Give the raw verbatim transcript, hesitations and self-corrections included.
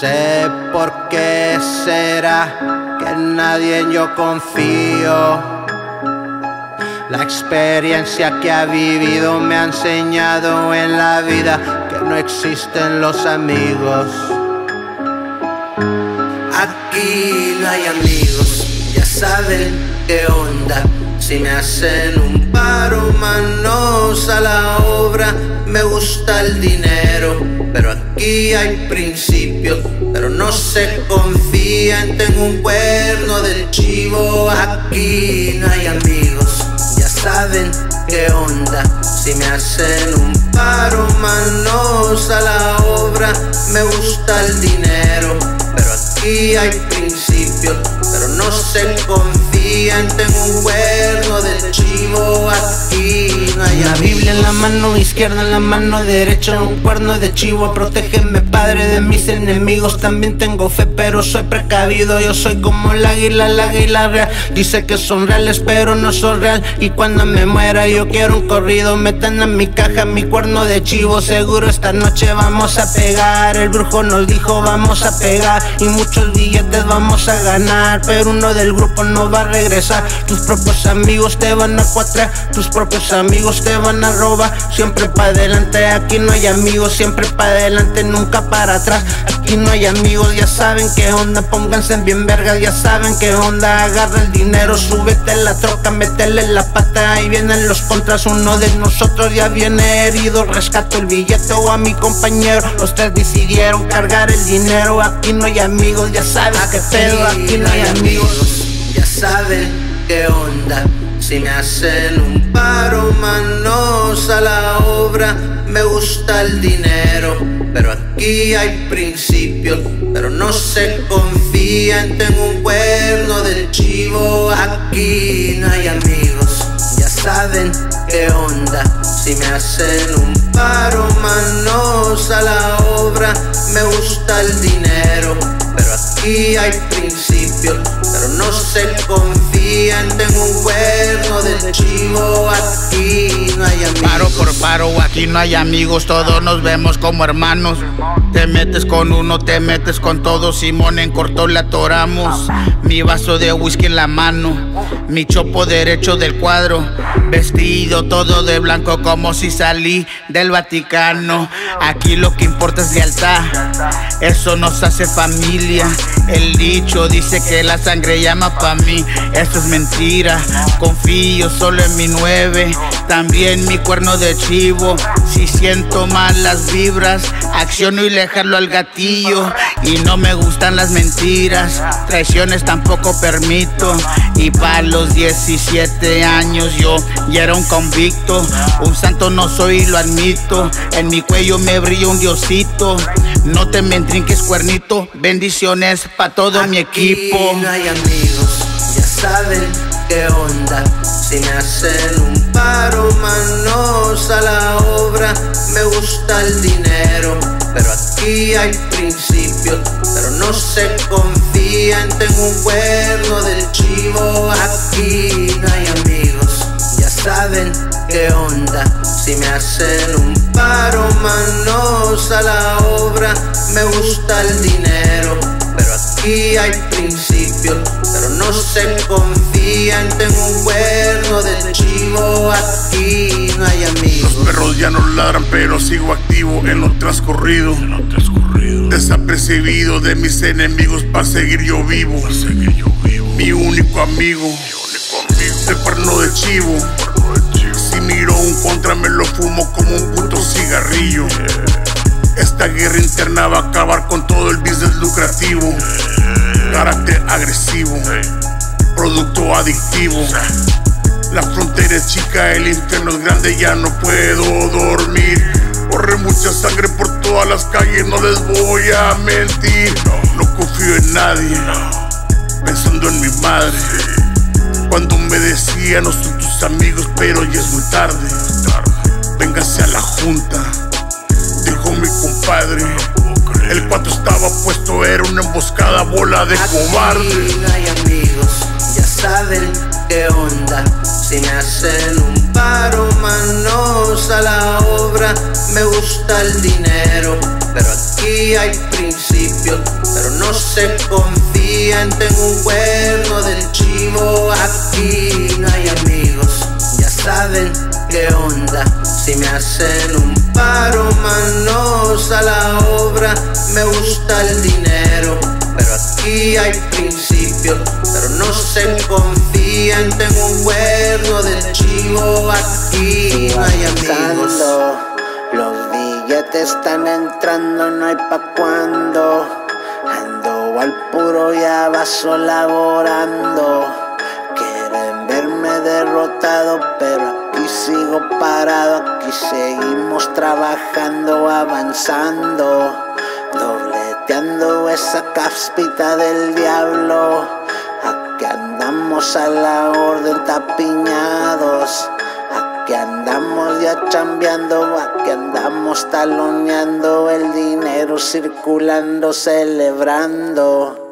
sé por qué será que en nadie yo confío. La experiencia que ha vivido me ha enseñado en la vida que no existen los amigos. Aquí no hay amigos, ya saben qué onda. Si me hacen un paro, manos a la obra. Me gusta el dinero, pero aquí hay principios, pero no se confían. Tengo un cuerno de chivo. Aquí no hay amigos, ya saben qué onda. Si me hacen un paro, manos a la obra. Me gusta el dinero, pero aquí hay principios, pero no se confían. Tengo un cuerno de chivo. Aquí no hay amigos. En la mano izquierda, en la mano derecha, un cuerno de chivo. Protégeme, Padre, de mis enemigos. También tengo fe, pero soy precavido. Yo soy como el águila, el águila real. Dice que son reales, pero no soy real. Y cuando me muera yo quiero un corrido. Metan en mi caja mi cuerno de chivo. Seguro esta noche vamos a pegar. El brujo nos dijo vamos a pegar, y muchos billetes vamos a ganar. Pero uno del grupo no va a regresar. Tus propios amigos te van a cuatrear. Tus propios amigos te van a roba, siempre pa' adelante, aquí no hay amigos. Siempre pa' adelante, nunca para atrás. Aquí no hay amigos, ya saben qué onda. Pónganse bien vergas, ya saben qué onda. Agarra el dinero, súbete la troca, métele la pata, ahí vienen los contras. Uno de nosotros ya viene herido. Rescato el billete o a mi compañero. Los tres decidieron cargar el dinero. Aquí no hay amigos, ya saben qué pedo. Aquí no hay amigos, ya saben qué onda. Si me hacen un paro, manos a la obra. Me gusta el dinero, pero aquí hay principios, pero no se confían. Tengo un cuerno de chivo. Aquí no hay amigos, ya saben qué onda. Si me hacen un paro, manos a la obra. Me gusta el dinero, pero aquí hay principios, pero no se confían. Tengo un cuerno de chivo. Aquí no hay amigos. Paro por paro, aquí no hay amigos. Todos nos vemos como hermanos. Te metes con uno, te metes con todos. Simón en corto le atoramos. Mi vaso de whisky en la mano, mi chopo derecho del cuadro. Vestido todo de blanco como si salí del Vaticano. Aquí lo que importa es lealtad, eso nos hace familia. El dicho dice que la sangre llama pa' mí, eso es mentira. Confío solo en mi nueve, también mi cuerno de chivo. Si siento malas vibras, acciono y le jalo al gatillo. Y no me gustan las mentiras, traiciones tampoco permito. Y pa' los diecisiete años yo ya era un convicto. Un santo no soy y lo admito, en mi cuello me brilla un diosito. No te me entrinques, cuernito, bendiciones pa' todo mi equipo. Aquí no hay amigos, ya saben qué onda. Si me hacen un paro, manos a la obra. Me gusta el dinero, pero aquí hay principios, pero no se confían. Tengo un cuerno del chivo. Aquí no hay amigos, ya saben qué onda. Si me hacen un paro, manos a la obra. Me gusta el dinero, pero aquí hay principios, pero no se confían. Tengo un cuerno de chivo. Aquí no hay amigos. Los perros ya no ladran, pero sigo activo en lo transcurrido, en lo transcurrido. Desapercibido de mis enemigos, pa' seguir yo vivo, pa' seguir yo vivo. Mi único amigo, mi único amigo. El cuerno de chivo. Si miro un contra me lo fumo como un puto cigarrillo. Esta guerra interna va a acabar con todo el business lucrativo. Carácter agresivo, producto adictivo. La frontera es chica, el infierno es grande, ya no puedo dormir. Corre mucha sangre por todas las calles, no les voy a mentir. No confío en nadie, pensando en mi madre. Cuando me decía no soy tus amigos, pero ya es muy tarde. Véngase a la junta, dijo mi compadre. El cuatro estaba puesto, era una emboscada, bola de cobarde. Aquí no hay amigos, ya saben qué onda. Si me hacen un paro, manos a la obra. Me gusta el dinero, pero aquí hay principios, pero no se confían. Tengo un cuerno del chivo, aquí no hay amigos, ya saben qué onda. Si me hacen un paro, manos a la obra. Me gusta el dinero, pero aquí hay principios, pero no se confían. Tengo un cuerno del chivo, aquí no hay amigos. Los billetes están entrando, no hay pa' cuando. Ando al puro y a vaso laborando. Quieren verme derrotado, pero aquí sigo parado. Aquí seguimos trabajando, avanzando, dobleteando esa cáspita del diablo. Aquí andamos a la orden tapiñados, aquí andamos ya chambeando, aquí andamos taloneando, el dinero circulando, celebrando.